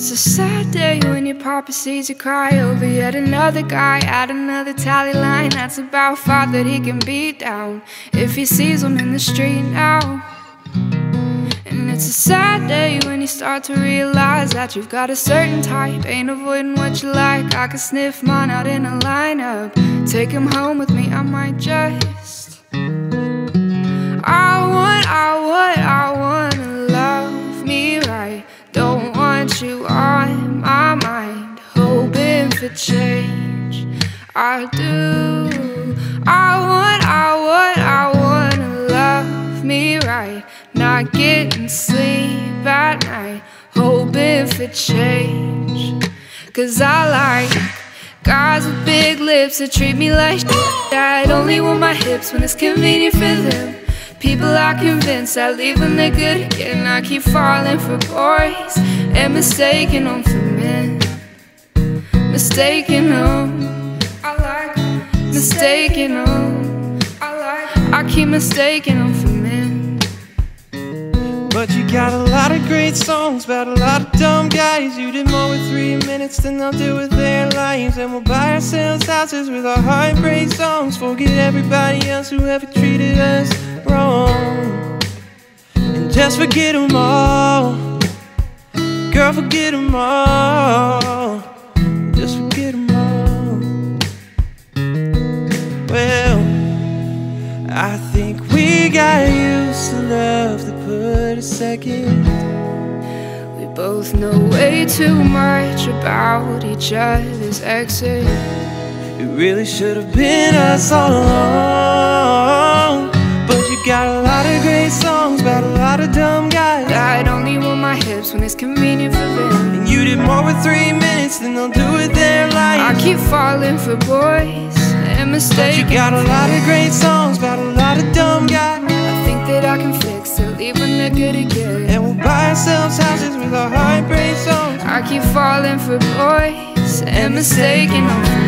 It's a sad day when your papa sees you cry over yet another guy at another tally line. That's about five that he can beat down if he sees him in the street now. And it's a sad day when you start to realize that you've got a certain type, ain't avoiding what you like. I could sniff mine out in a lineup, take him home with me, I might just. I wanna love me right. Don't want you on my mind, hoping for change. I do. I wanna love me right. Not getting sleep at night, hoping for change. Cause I like guys with big lips that treat me like that. Only want my hips when it's convenient for them. People I convince I leave when they're good again. I keep falling for boys and mistaking them for men. Mistaking them, I like mistaking them. I keep mistaking them for men. But you got a lot of great songs about a lot of dumb guys. You did more with 3 minutes than they'll do with their lives. And we'll buy ourselves houses with our heartbreak songs. Forget everybody else who ever treated us wrong. And just forget them all. Girl, forget them all. Just forget them all. Well, I think we got used to love that put a second. We both know way too much about each other's exes. It really should have been us all along. Got a lot of great songs about a lot of dumb guys. I only want my hips when it's convenient for them. And you did more with 3 minutes than they'll do with their life. I keep falling for boys and mistakes. But you got a lot of great songs about a lot of dumb guys. I think that I can fix it, leave when they're good again. And we'll buy ourselves houses with our heartbreak songs. I keep falling for boys and mistaking them.